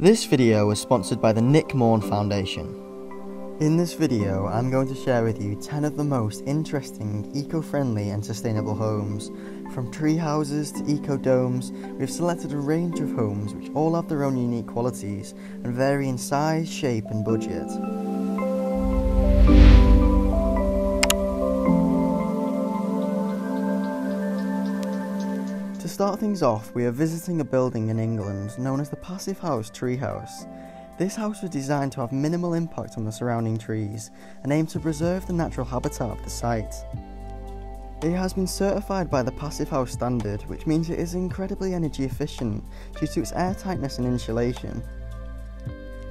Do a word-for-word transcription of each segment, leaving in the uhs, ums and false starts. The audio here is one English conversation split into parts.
This video was sponsored by the Nick Maughan Foundation. In this video, I'm going to share with you ten of the most interesting, eco-friendly and sustainable homes. From tree houses to eco-domes, we've selected a range of homes which all have their own unique qualities and vary in size, shape and budget. To start things off, we are visiting a building in England known as the Passive House tree house. This house was designed to have minimal impact on the surrounding trees and aimed to preserve the natural habitat of the site. It has been certified by the Passive House standard, which means it is incredibly energy efficient due to its airtightness and insulation.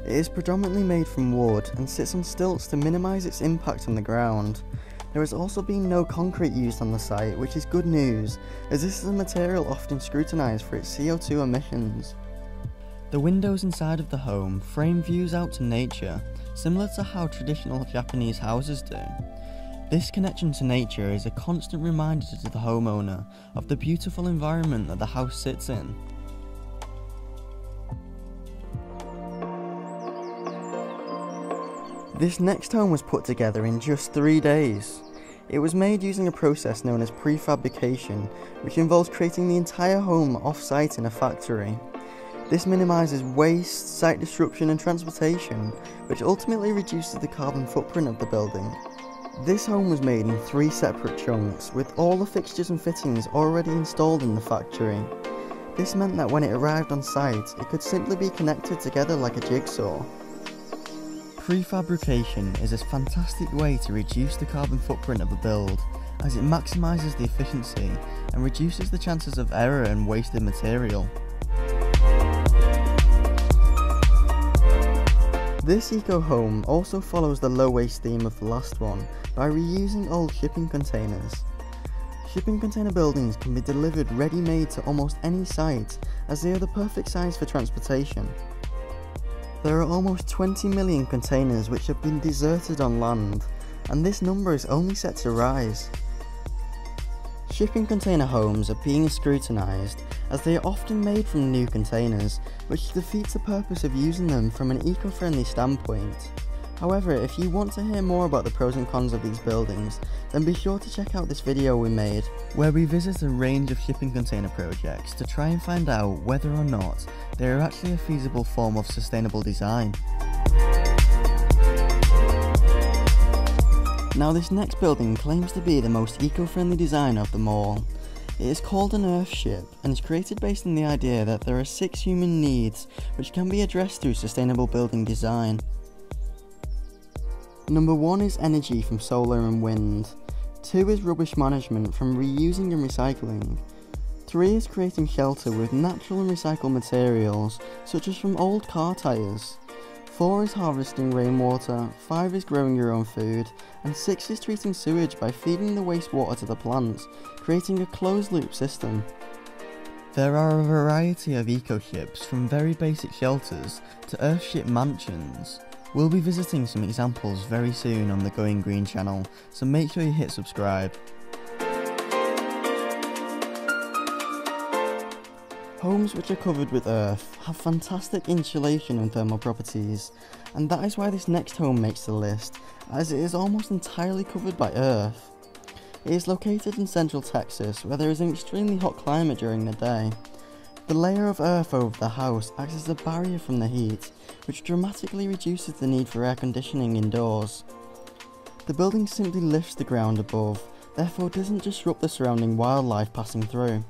It is predominantly made from wood and sits on stilts to minimise its impact on the ground. There has also been no concrete used on the site, which is good news, as this is a material often scrutinised for its C O two emissions. The windows inside of the home frame views out to nature, similar to how traditional Japanese houses do. This connection to nature is a constant reminder to the homeowner of the beautiful environment that the house sits in. This next home was put together in just three days. It was made using a process known as prefabrication, which involves creating the entire home off-site in a factory. This minimises waste, site disruption and transportation, which ultimately reduces the carbon footprint of the building. This home was made in three separate chunks, with all the fixtures and fittings already installed in the factory. This meant that when it arrived on site, it could simply be connected together like a jigsaw. Prefabrication is a fantastic way to reduce the carbon footprint of a build, as it maximises the efficiency and reduces the chances of error and wasted material. This eco-home also follows the low-waste theme of the last one by reusing old shipping containers. Shipping container buildings can be delivered ready-made to almost any site, as they are the perfect size for transportation. There are almost twenty million containers which have been deserted on land, and this number is only set to rise. Shipping container homes are being scrutinised, as they are often made from new containers, which defeats the purpose of using them from an eco-friendly standpoint. However, if you want to hear more about the pros and cons of these buildings, then be sure to check out this video we made, where we visit a range of shipping container projects to try and find out whether or not they are actually a feasible form of sustainable design. Now, this next building claims to be the most eco-friendly design of them all. It is called an Earthship, and is created based on the idea that there are six human needs which can be addressed through sustainable building design. Number one is energy from solar and wind. Two is rubbish management from reusing and recycling. Three is creating shelter with natural and recycled materials, such as from old car tyres. Four is harvesting rainwater. Five is growing your own food. And six is treating sewage by feeding the wastewater to the plants, creating a closed-loop system. There are a variety of eco-ships, from very basic shelters to Earthship mansions. We'll be visiting some examples very soon on the Going Green channel, so make sure you hit subscribe. Homes which are covered with earth have fantastic insulation and thermal properties, and that is why this next home makes the list, as it is almost entirely covered by earth. It is located in central Texas, where there is an extremely hot climate during the day. The layer of earth over the house acts as a barrier from the heat, which dramatically reduces the need for air conditioning indoors. The building simply lifts the ground above, therefore doesn't disrupt the surrounding wildlife passing through.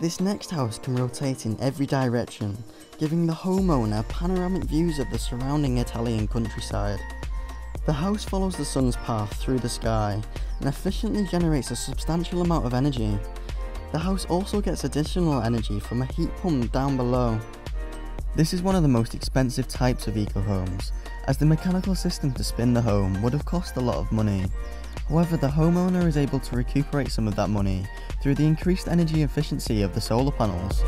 This next house can rotate in every direction, giving the homeowner panoramic views of the surrounding Italian countryside. The house follows the sun's path through the sky and efficiently generates a substantial amount of energy. The house also gets additional energy from a heat pump down below. This is one of the most expensive types of eco-homes, as the mechanical system to spin the home would have cost a lot of money. However, the homeowner is able to recuperate some of that money through the increased energy efficiency of the solar panels.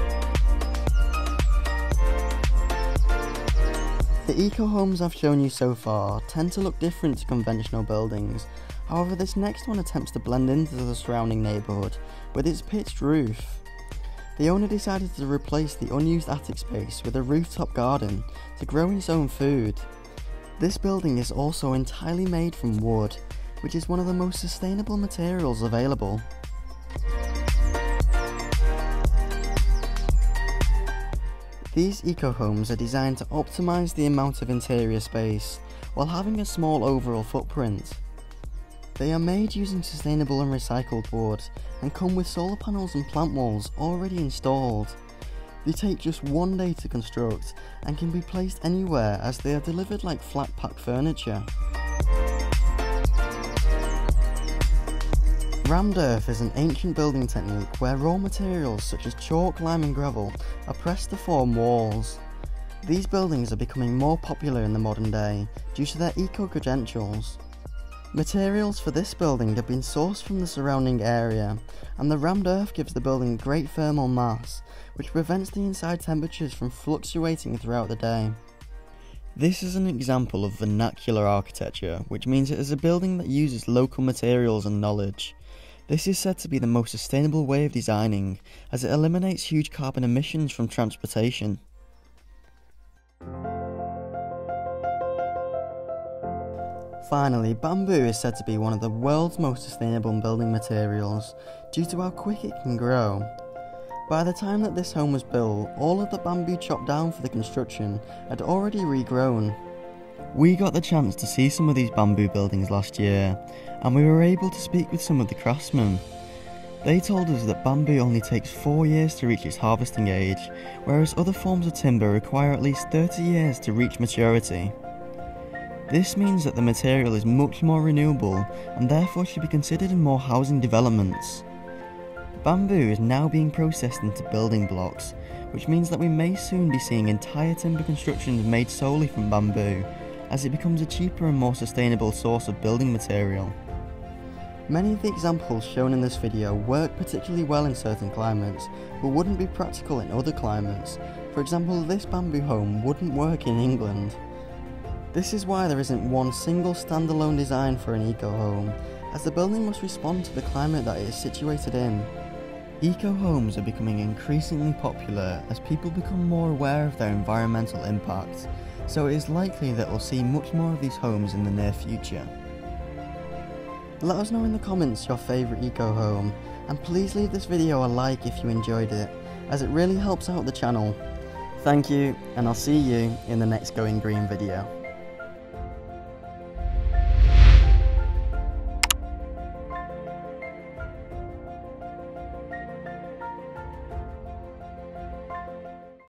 The eco-homes I've shown you so far tend to look different to conventional buildings. However, this next one attempts to blend into the surrounding neighbourhood with its pitched roof. The owner decided to replace the unused attic space with a rooftop garden to grow his own food. This building is also entirely made from wood, which is one of the most sustainable materials available. These eco-homes are designed to optimise the amount of interior space, while having a small overall footprint. They are made using sustainable and recycled wood, and come with solar panels and plant walls already installed. They take just one day to construct, and can be placed anywhere as they are delivered like flat pack furniture. Rammed earth is an ancient building technique where raw materials such as chalk, lime and gravel are pressed to form walls. These buildings are becoming more popular in the modern day due to their eco-credentials. Materials for this building have been sourced from the surrounding area, and the rammed earth gives the building great thermal mass, which prevents the inside temperatures from fluctuating throughout the day. This is an example of vernacular architecture, which means it is a building that uses local materials and knowledge. This is said to be the most sustainable way of designing, as it eliminates huge carbon emissions from transportation. Finally, bamboo is said to be one of the world's most sustainable building materials, due to how quick it can grow. By the time that this home was built, all of the bamboo chopped down for the construction had already regrown. We got the chance to see some of these bamboo buildings last year, and we were able to speak with some of the craftsmen. They told us that bamboo only takes four years to reach its harvesting age, whereas other forms of timber require at least thirty years to reach maturity. This means that the material is much more renewable and therefore should be considered in more housing developments. Bamboo is now being processed into building blocks, which means that we may soon be seeing entire timber constructions made solely from bamboo, as it becomes a cheaper and more sustainable source of building material. Many of the examples shown in this video work particularly well in certain climates, but wouldn't be practical in other climates. For example, this bamboo home wouldn't work in England. This is why there isn't one single standalone design for an eco-home, as the building must respond to the climate that it is situated in. Eco-homes are becoming increasingly popular as people become more aware of their environmental impact, so it is likely that we'll see much more of these homes in the near future. Let us know in the comments your favourite eco-home, and please leave this video a like if you enjoyed it, as it really helps out the channel. Thank you, and I'll see you in the next Going Green video.